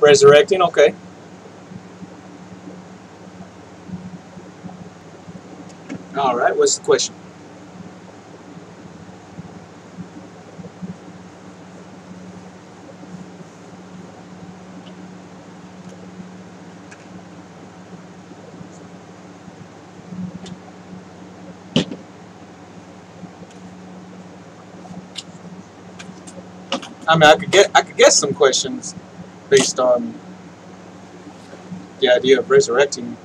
Resurrecting, okay. Alright, what's the question? I mean, I could guess some questions based on the idea of resurrecting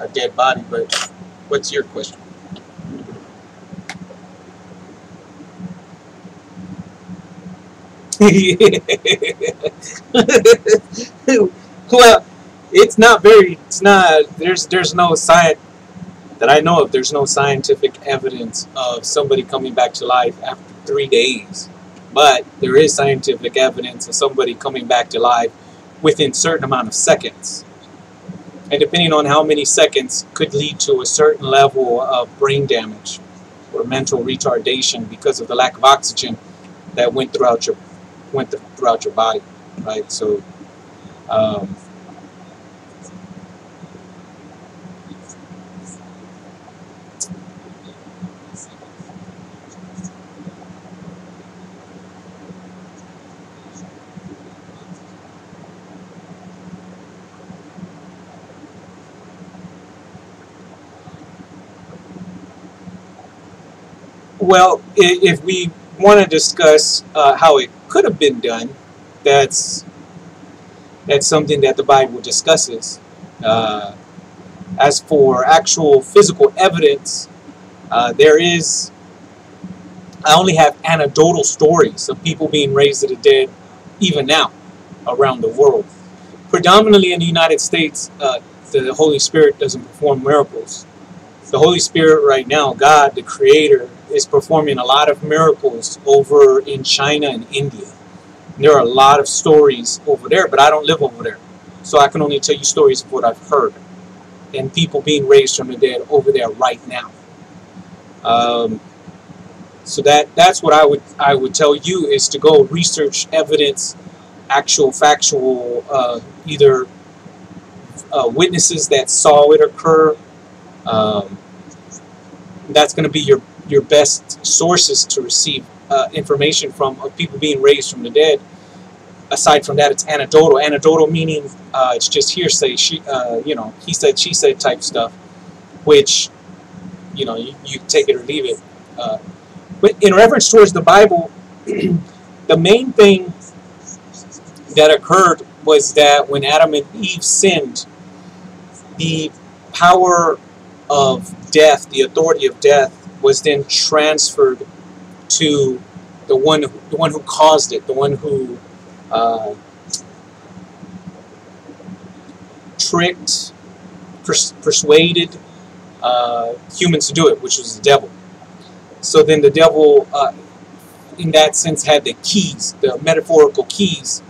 a dead body, but what's your question? Well, there's no science that I know of. There's no scientific evidence of somebody coming back to life after 3 days. But there is scientific evidence of somebody coming back to life within a certain amount of seconds. And depending on how many seconds could lead to a certain level of brain damage or mental retardation because of the lack of oxygen that went throughout your body, right? So well, if we want to discuss how it could have been done, that's something that the Bible discusses. As for actual physical evidence, there is, I only have anecdotal stories of people being raised to the dead even now around the world. Predominantly in the United States, the Holy Spirit doesn't perform miracles. The Holy Spirit right now, God, the Creator, is performing a lot of miracles over in China and India. And there are a lot of stories over there, but I don't live over there. So I can only tell you stories of what I've heard and people being raised from the dead over there right now. So that's what I would tell you, is to go research evidence, actual factual, either witnesses that saw it occur. That's going to be your best sources to receive information from of people being raised from the dead. Aside from that, it's anecdotal. Anecdotal meaning it's just hearsay. You know, he said, she said type stuff, which, you know, you take it or leave it. But in reference towards the Bible, the main thing that occurred was that when Adam and Eve sinned, the power of death, the authority of death, was then transferred to the one who caused it, the one who tricked, persuaded humans to do it, which was the devil. So then the devil, in that sense, had the keys, the metaphorical keys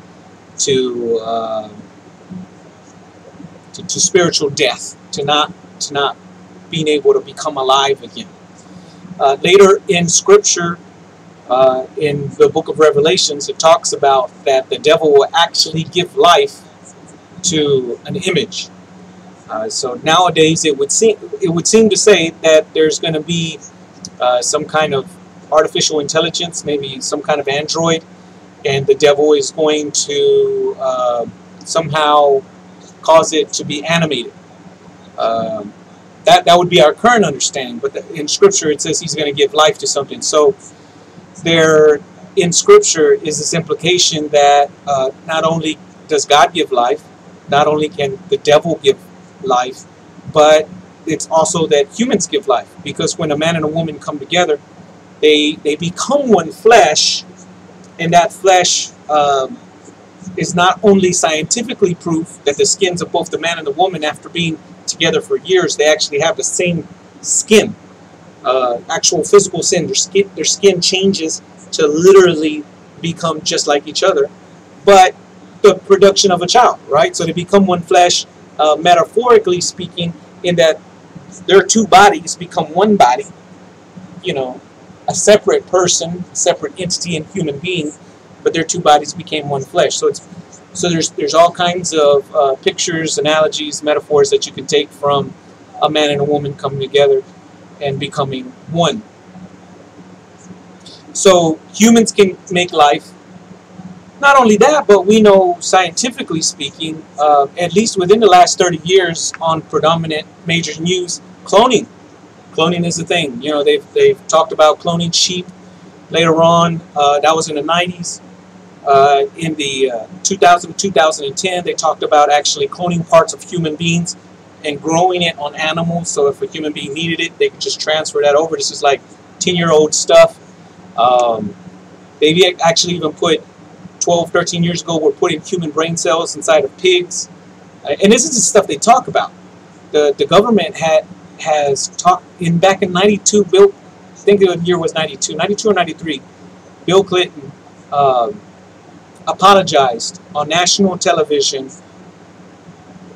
to spiritual death, to not being able to become alive again. Later in Scripture, in the book of Revelations, it talks about that the devil will actually give life to an image. So nowadays, it would seem to say that there's going to be some kind of artificial intelligence, maybe some kind of android, and the devil is going to somehow cause it to be animated. That would be our current understanding, but in Scripture it says he's going to give life to something. So there, in Scripture, is this implication that not only does God give life, not only can the devil give life, but it's also that humans give life. Because when a man and a woman come together, they become one flesh, and that flesh is not only scientifically proof that the skins of both the man and the woman, after being together for years, they actually have the same skin, actual physical skin. Their skin changes to literally become just like each other, but the production of a child, right? So they become one flesh, metaphorically speaking, in that their two bodies become one body, you know, a separate person, separate entity and human being, but their two bodies became one flesh. So it's So there's all kinds of pictures, analogies, metaphors that you can take from a man and a woman coming together and becoming one. So humans can make life. Not only that, but we know, scientifically speaking, at least within the last 30 years on predominant major news, cloning. Cloning is the thing. You know, they've talked about cloning sheep later on. That was in the 90s. In the 2000 to 2010, they talked about actually cloning parts of human beings and growing it on animals. So if a human being needed it, they could just transfer that over. This is like 10-year-old stuff. They actually even put 12, 13 years ago, we're putting human brain cells inside of pigs. And this is the stuff they talk about. The government has talked, back in 92, I think the year was 92 or 93, Bill Clinton apologized on national television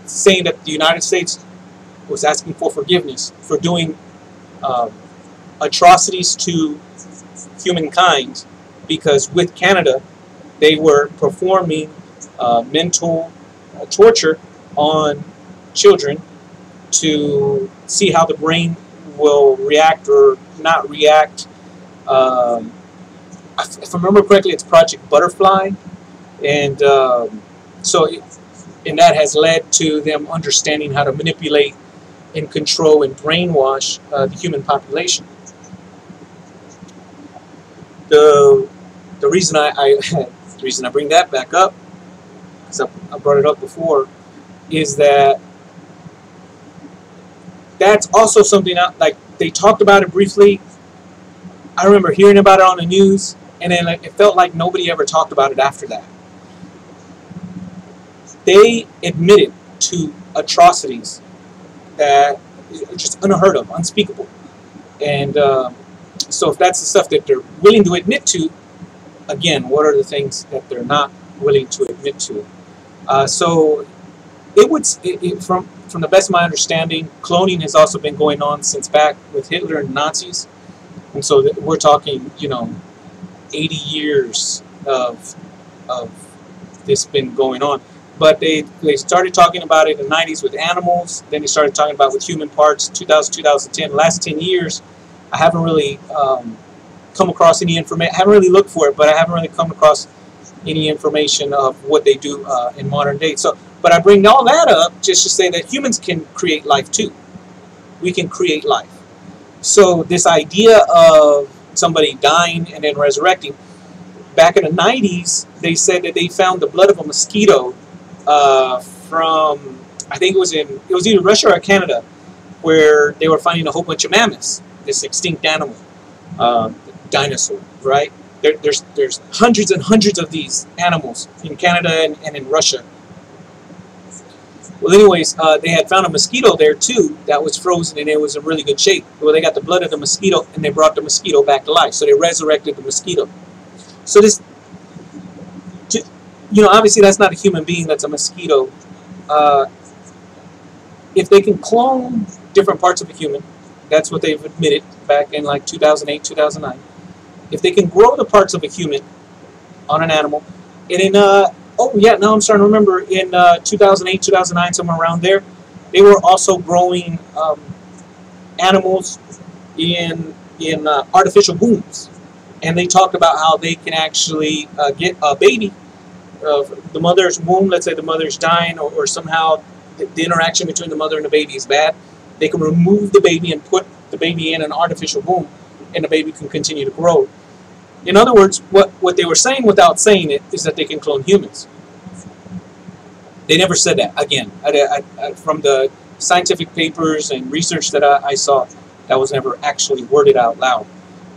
saying that the United States was asking for forgiveness for doing atrocities to humankind, because with Canada, they were performing mental torture on children to see how the brain will react or not react. If I remember correctly, it's Project Butterfly. And so that has led to them understanding how to manipulate and control and brainwash the human population. The reason I bring that back up, because I brought it up before, is that that's also something that, like, they talked about it briefly. I remember hearing about it on the news, and then it felt like nobody ever talked about it after that. They admitted to atrocities that are just unheard of, unspeakable. And so if that's the stuff that they're willing to admit to, again, what are the things that they're not willing to admit to? So it would, from the best of my understanding, cloning has also been going on since back with Hitler and Nazis. And so we're talking, you know, 80 years of this been going on. But they started talking about it in the 90s with animals. Then they started talking about with human parts, 2000, 2010. The last 10 years, I haven't really... come across any information. I haven't really looked for it, but I haven't really come across any information of what they do in modern day. So, but I bring all that up just to say that humans can create life too. We can create life. So this idea of somebody dying and then resurrecting, back in the 90s, they said that they found the blood of a mosquito from, I think it was either Russia or Canada, where they were finding a whole bunch of mammoths, this extinct animal. Dinosaur, right? There's hundreds and hundreds of these animals in Canada and in Russia. Well, anyways, they had found a mosquito there too that was frozen, and it was in really good shape. Well, they got the blood of the mosquito, and they brought the mosquito back to life. So they resurrected the mosquito. So this, you know, obviously that's not a human being, that's a mosquito. If they can clone different parts of a human, that's what they've admitted back in like 2008, 2009. If they can grow the parts of a human on an animal, and in, oh yeah, now I'm starting to remember, in 2008, 2009, somewhere around there, they were also growing animals in artificial wombs. And they talked about how they can actually get a baby of the mother's womb. Let's say the mother's dying, or somehow the interaction between the mother and the baby is bad. They can remove the baby and put the baby in an artificial womb, and the baby can continue to grow. In other words, what they were saying without saying it is that they can clone humans. They never said that. Again, from the scientific papers and research that I saw, that was never actually worded out loud.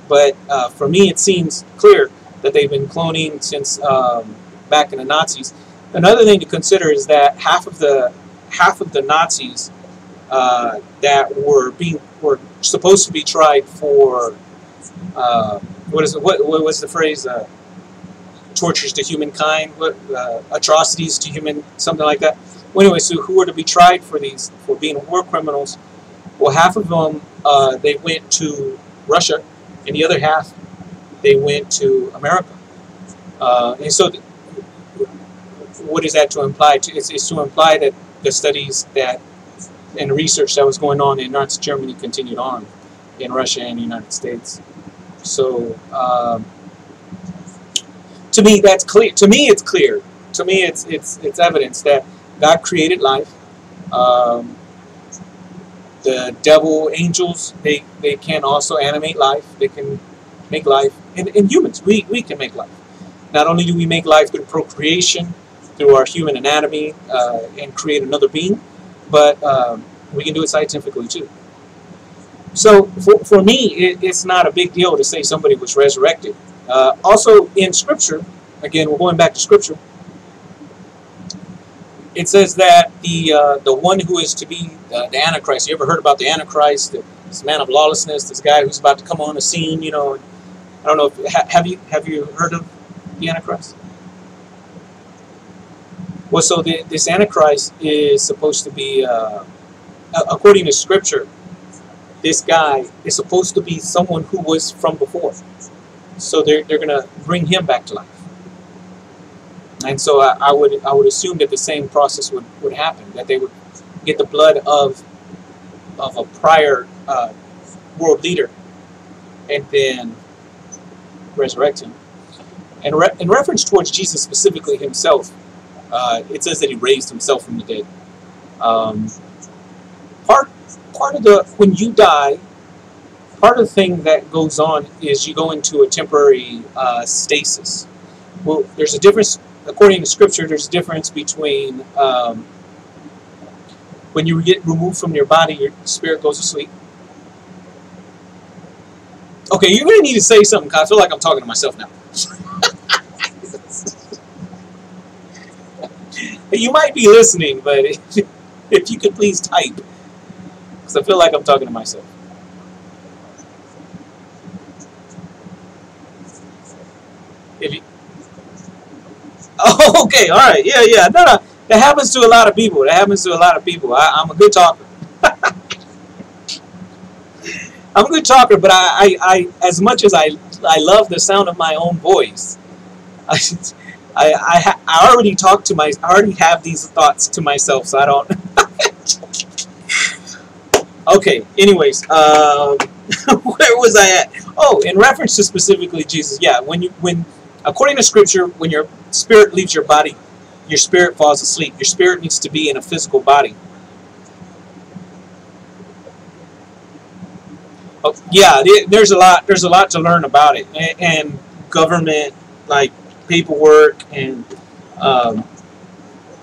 But for me, it seems clear that they've been cloning since back in the Nazis. Another thing to consider is that half of the Nazis that were supposed to be tried for what was the phrase, tortures to humankind, atrocities to human, something like that. Well, anyway, so who were to be tried for these, for being war criminals? Well, half of them they went to Russia, and the other half they went to America. And so what is that to imply? It's to imply that the studies and research that was going on in Nazi Germany continued on in Russia and the United States. So to me, that's clear. To me, it's clear. To me, it's evidence that God created life. The devil angels, they can also animate life. They can make life. And humans, we can make life. Not only do we make life through procreation, through our human anatomy, and create another being, but we can do it scientifically too. So for me, it's not a big deal to say somebody was resurrected. Also in Scripture, again, we're going back to Scripture, it says that the one who is to be the Antichrist, you ever heard about the Antichrist, this man of lawlessness, this guy who's about to come on the scene, you know, I don't know, have you heard of the Antichrist? Well, so this Antichrist is supposed to be, according to Scripture, this guy is supposed to be someone who was from before. So they're going to bring him back to life. And so I would assume that the same process would happen, that they would get the blood of a prior world leader and then resurrect him. And in reference towards Jesus specifically himself, it says that he raised himself from the dead. Part of the, when you die, part of the thing that goes on is you go into a temporary stasis. Well, there's a difference, according to Scripture, there's a difference between when you get removed from your body, your spirit goes to sleep. Okay, you're going to need to say something, because I feel like I'm talking to myself now. You might be listening, but if you could please type, because I feel like I'm talking to myself. Oh, okay, all right, yeah, no, that happens to a lot of people. I'm a good talker. I'm a good talker, but I as much as I love the sound of my own voice, I already talk to my, I already have these thoughts to myself, so I don't. Okay, anyways, where was I at? Oh, in reference to specifically Jesus, yeah, when according to Scripture, when your spirit leaves your body, your spirit falls asleep. Your spirit needs to be in a physical body. Oh, yeah, there's a lot to learn about it, and government, like paperwork, and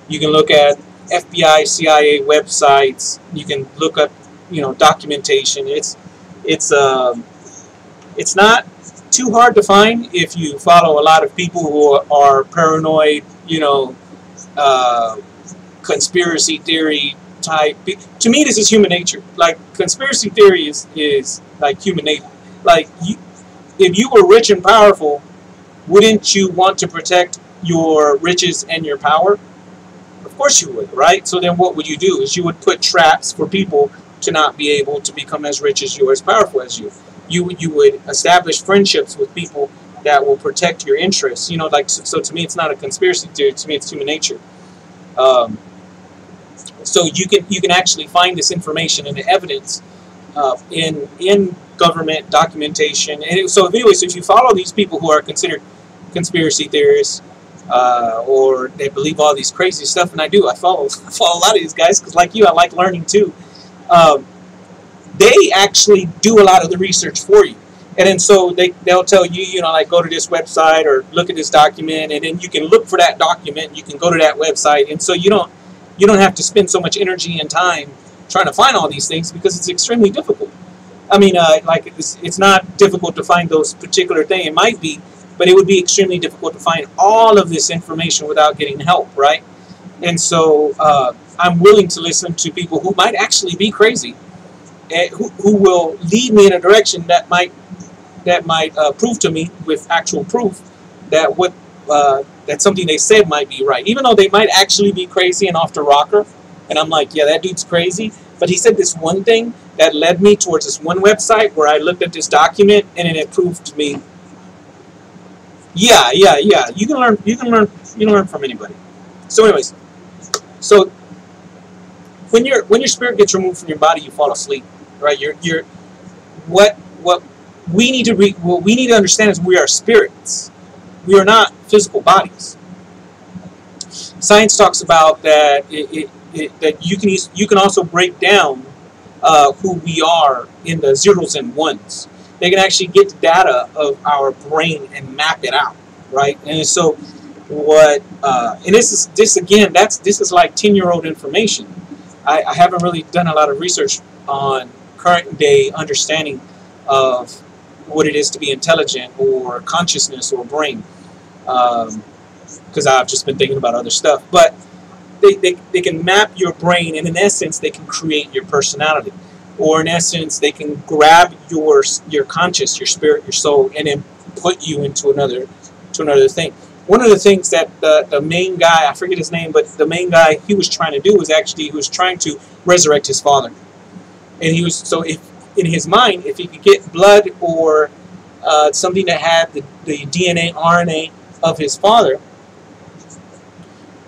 you can look at FBI, CIA websites. You can look up, you know, documentation. It's not too hard to find if you follow a lot of people who are paranoid, you know, conspiracy theory type. To me, this is human nature. Like, conspiracy theory is like human nature. Like, if you were rich and powerful, wouldn't you want to protect your riches and your power? Of course you would, right? So then what would you do? Is you would put traps for people to not be able to become as rich as you or as powerful as you. You would establish friendships with people that will protect your interests. You know, like, so to me, it's not a conspiracy theory. To me, it's human nature. So you can actually find this information and the evidence in government documentation. And so anyway, so if you follow these people who are considered conspiracy theorists, or they believe all these crazy stuff, and I follow a lot of these guys because, like you, I like learning too. They actually do a lot of the research for you. And then so they'll tell you, you know, like, go to this website or look at this document, and then you can look for that document, and you can go to that website. And so you don't have to spend so much energy and time trying to find all these things, because it's extremely difficult. I mean, like, it's not difficult to find those particular things. It might be, but it would be extremely difficult to find all of this information without getting help, right? And so I'm willing to listen to people who might actually be crazy, who will lead me in a direction that might prove to me with actual proof that that something they said might be right, even though they might actually be crazy and off the rocker. And I'm like, yeah, that dude's crazy, but he said this one thing that led me towards this one website where I looked at this document, and then it proved to me. Yeah. You can learn from anybody. So anyways, so when your spirit gets removed from your body, you fall asleep, right? You're what we need to understand is we are spirits. We are not physical bodies. Science talks about that that you can also break down who we are in the zeros and ones. They can actually get data of our brain and map it out, right? And so what and this is like 10-year-old information. I haven't really done a lot of research on current day understanding of what it is to be intelligent or consciousness or brain, because I've just been thinking about other stuff. But they can map your brain, and in essence they can create your personality, or in essence they can grab your conscious, your spirit, your soul, and then put you into another thing. One of the things that the main guy, I forget his name, but the main guy, he was trying to do was actually, he was trying to resurrect his father. And he was, so if in his mind, if he could get blood or something that had the DNA, RNA of his father,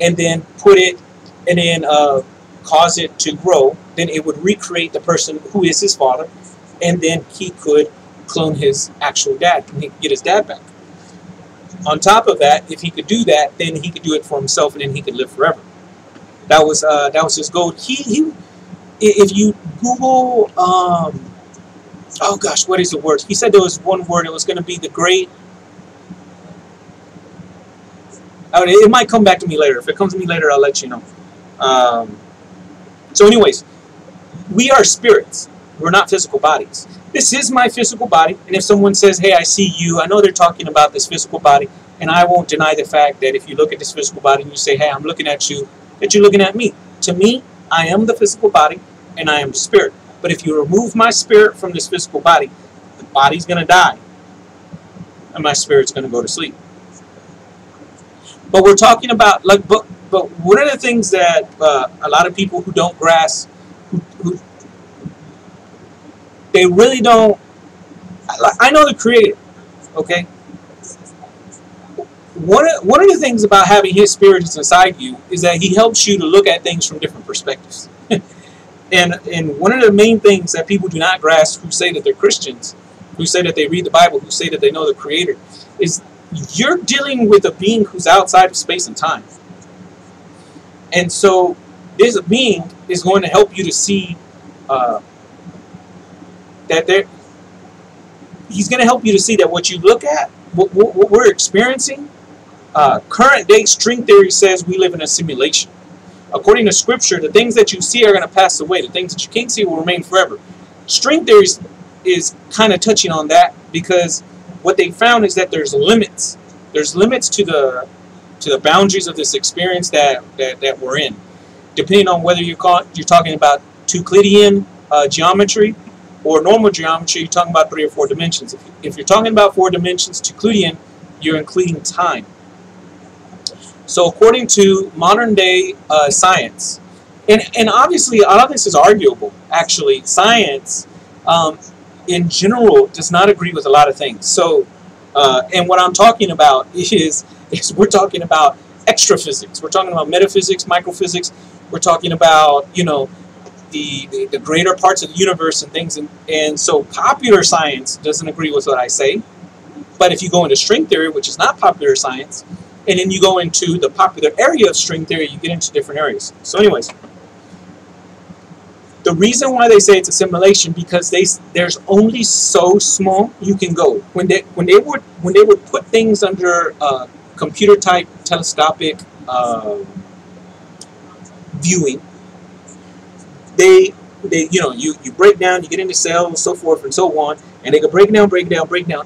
and then put it, and then cause it to grow, then it would recreate the person who is his father, and then he could clone his actual dad, and he could get his dad back. On top of that, if he could do that, then he could do it for himself, and then he could live forever. That was his goal. He if you Google, oh gosh, what is the word? He said there was one word. It was going to be the great. I mean, it might come back to me later. If it comes to me later, I'll let you know. So, anyways, we are spirits. We're not physical bodies. This is my physical body, and if someone says, hey, I see you, I know they're talking about this physical body, and I won't deny the fact that if you look at this physical body and you say, hey, I'm looking at you, that you're looking at me. To me, I am the physical body, and I am the spirit. But if you remove my spirit from this physical body, the body's going to die, and my spirit's going to go to sleep. But we're talking about, like, but one of the things that a lot of people who don't grasp, they really don't. I know the creator, okay? One of the things about having his spirit inside you is that he helps you to look at things from different perspectives. and one of the main things that people do not grasp, who say that they're Christians, who say that they read the Bible, who say that they know the creator, is you're dealing with a being who's outside of space and time. And so this being is going to help you to see he's going to help you to see that what you look at, what we're experiencing, current day string theory says we live in a simulation. According to scripture, the things that you see are going to pass away. The things that you can't see will remain forever. String theory is kind of touching on that, because what they found is that there's limits. There's limits to the boundaries of this experience that we're in. Depending on whether you're talking about Euclidean geometry, or normal geometry, you're talking about 3 or 4 dimensions. If you're talking about 4 dimensions, Euclidean, you're including time. So according to modern day science, and obviously a lot of this is arguable, actually. Science, in general, does not agree with a lot of things. So, and what I'm talking about is we're talking about extra physics. We're talking about metaphysics, microphysics. We're talking about, you know, the greater parts of the universe and things, and so popular science doesn't agree with what I say. But if you go into string theory, which is not popular science, and then you go into the popular area of string theory, you get into different areas. So anyways, the reason why they say it's a simulation, because there's only so small you can go. When they would put things under computer type telescopic viewing, They you know, you break down, you get into cells, so forth and so on, and they go break down,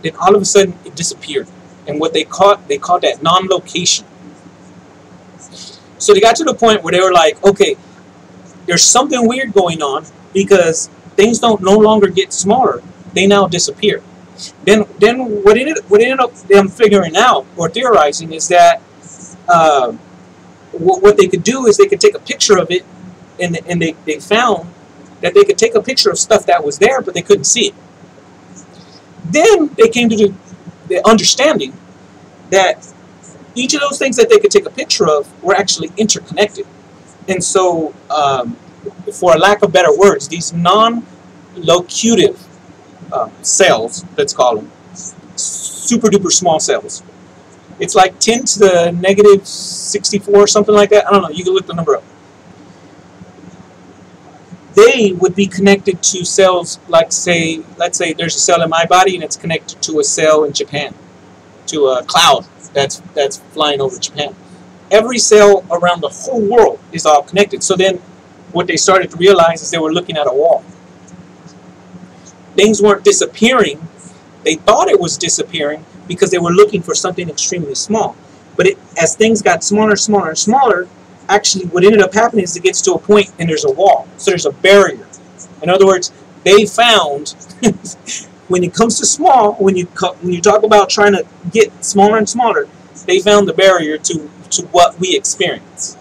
then all of a sudden it disappeared. And what they caught that non-location. So they got to the point where they were like, okay, there's something weird going on, because things don't no longer get smaller, they now disappear. Then what ended up them figuring out or theorizing is that what they could do is they could take a picture of it. And they found that they could take a picture of stuff that was there, but they couldn't see it. Then they came to the understanding that each of those things that they could take a picture of were actually interconnected. And so, for lack of better words, these non-locutive cells, let's call them, super duper small cells. It's like 10 to the negative 64, something like that. I don't know, you can look the number up. They would be connected to cells like, say, let's say there's a cell in my body and it's connected to a cell in Japan, to a cloud that's flying over Japan. Every cell around the whole world is all connected. So then what they started to realize is they were looking at a wall. Things weren't disappearing. They thought it was disappearing because they were looking for something extremely small. But as things got smaller, smaller, smaller, actually what ended up happening is it gets to a point and there's a wall. So there's a barrier. In other words, they found when it comes to small, when you talk about trying to get smaller and smaller, they found the barrier to what we experience.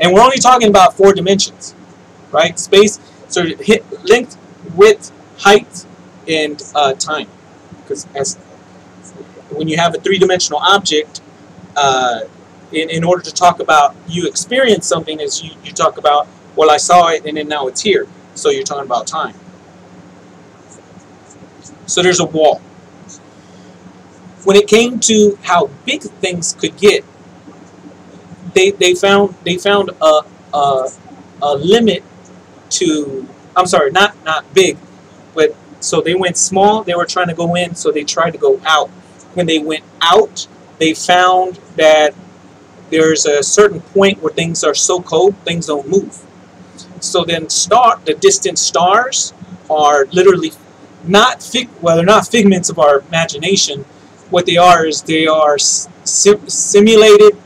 And we're only talking about 4 dimensions, right? Space, so length, width, height, and time. Because when you have a 3-dimensional object, in order to talk about you experience something, is you talk about, well, I saw it and then now it's here. So you're talking about time. So there's a wall. When it came to how big things could get, they found a limit to, I'm sorry, not big, but so they went small. They were trying to go in, so they tried to go out. When they went out, they found that there's a certain point where things are so cold, things don't move. So then the distant stars are literally not they're not figments of our imagination. What they are is they are simulated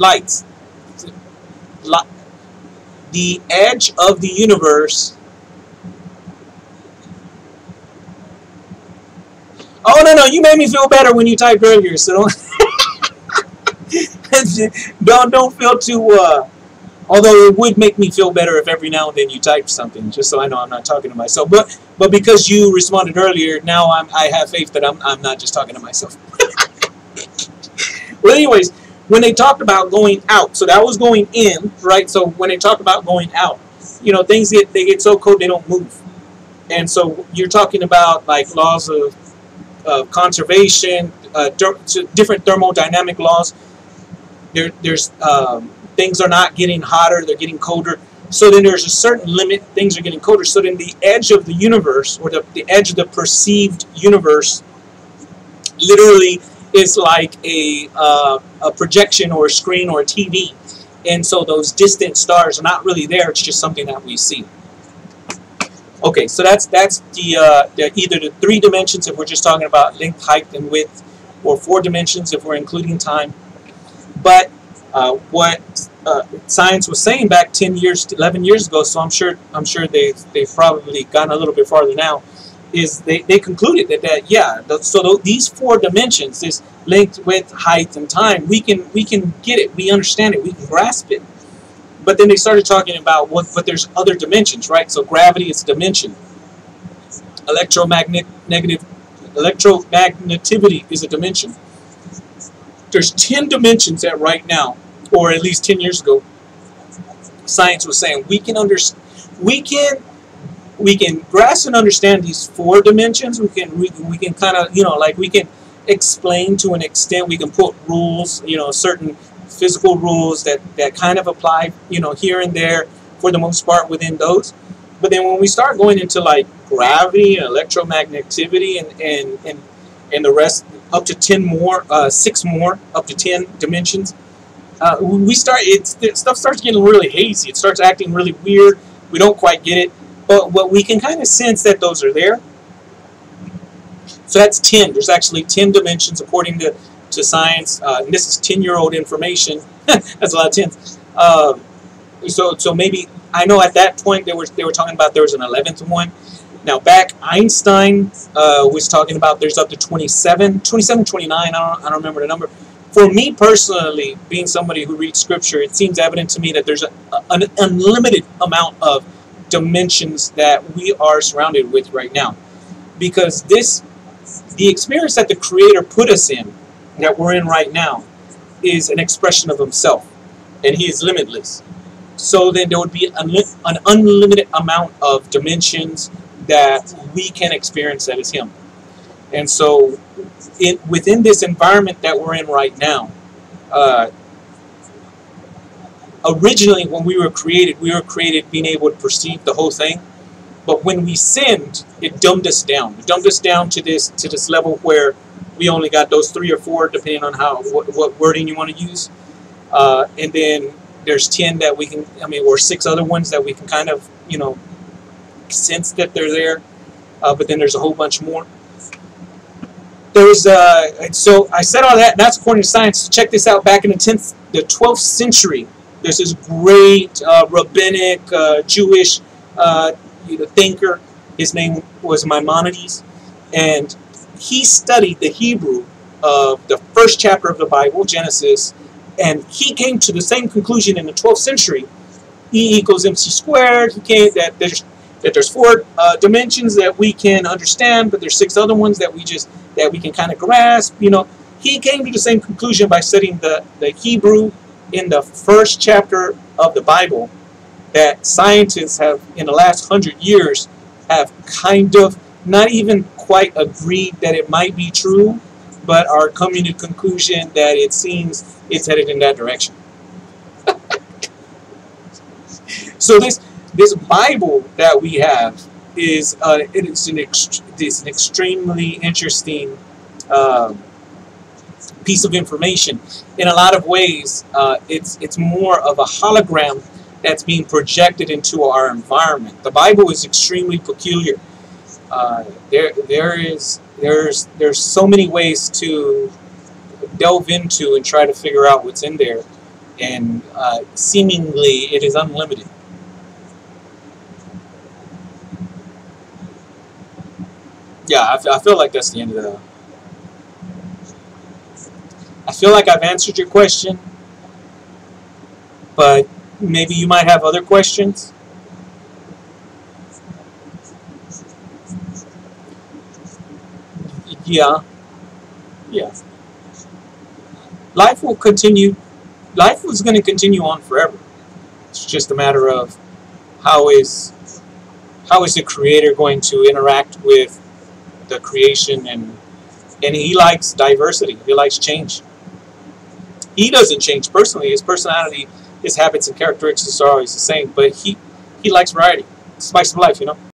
lights. The edge of the universe. Oh, no, you made me feel better when you typed earlier, so don't feel too, although it would make me feel better if every now and then you typed something, just so I know I'm not talking to myself. But because you responded earlier, now I have faith that I'm not just talking to myself. Well, anyways, when they talked about going out, so that was going in, right? So when they talk about going out, you know, things get so cold they don't move. And so you're talking about like laws of conservation, different thermodynamic laws. There's things are not getting hotter, they're getting colder. So then there's a certain limit, things are getting colder. So then the edge of the universe, or the edge of the perceived universe, literally is like a projection or a screen or a TV. And so those distant stars are not really there, it's just something that we see. Okay, so that's the either the 3 dimensions if we're just talking about length, height, and width, or 4 dimensions if we're including time. But what science was saying back 11 years ago, so I'm sure they've probably gotten a little bit farther now, is they concluded that yeah, these 4 dimensions, this length, width, height, and time, we can get it, we understand it, we can grasp it. But then they started talking about but there's other dimensions, right? So gravity is a dimension. Electromagnetivity is a dimension. There's 10 dimensions that right now, or at least 10 years ago, science was saying we can grasp and understand these 4 dimensions. We can kind of, you know, like we can explain to an extent. We can put rules, you know, certain physical rules that kind of apply, you know, here and there for the most part within those. But then when we start going into like gravity and electromagnetivity and the rest, up to 10 more, 6 more, up to 10 dimensions, stuff starts getting really hazy. It starts acting really weird. We don't quite get it. But we can kind of sense that those are there. So that's 10. There's actually 10 dimensions according to science. And this is 10-year-old information. That's a lot of 10s. So maybe, I know at that point they were talking about there was an 11th one. Now back, Einstein was talking about there's up to 29, I don't remember the number. For me personally, being somebody who reads scripture, it seems evident to me that there's an unlimited amount of dimensions that we are surrounded with right now, because this The experience that the Creator put us in, that we're in right now, is an expression of Himself, and He is limitless. So then there would be an unlimited amount of dimensions that we can experience that is Him. And so within this environment that we're in right now, originally when we were created being able to perceive the whole thing. But when we sinned, it dumbed us down. It dumbed us down to this level where we only got those 3 or 4, depending on what wording you want to use. And then there's 10 that we can, or 6 other ones that we can kind of, sense that they're there. But then there's a whole bunch more. There's so I said all that. That's according to science. So check this out. Back in the 12th century, there's this great rabbinic Jewish thinker. His name was Maimonides, and he studied the Hebrew of the first chapter of the Bible, Genesis, and he came to the same conclusion in the 12th century. E equals MC squared. He came that there's 4 dimensions that we can understand, but there's 6 other ones that we can kind of grasp. He came to the same conclusion by studying the Hebrew in the first chapter of the Bible, that scientists have, in the last 100 years, have kind of not even quite agreed that it might be true, but are coming to the conclusion that it seems it's headed in that direction. So this Bible that we have is an extremely interesting piece of information. In a lot of ways, it's more of a hologram that's being projected into our environment. The Bible is extremely peculiar. There's so many ways to delve into and try to figure out what's in there, and seemingly it is unlimited. Yeah, I feel like that's the end of the... I feel like I've answered your question, but maybe you might have other questions. Yeah. Life will continue. Life is going to continue on forever. It's just a matter of how is the Creator going to interact with the creation, and He likes diversity. He likes change. He doesn't change personally. His personality, his habits and characteristics are always the same, but he likes variety. Spice of life,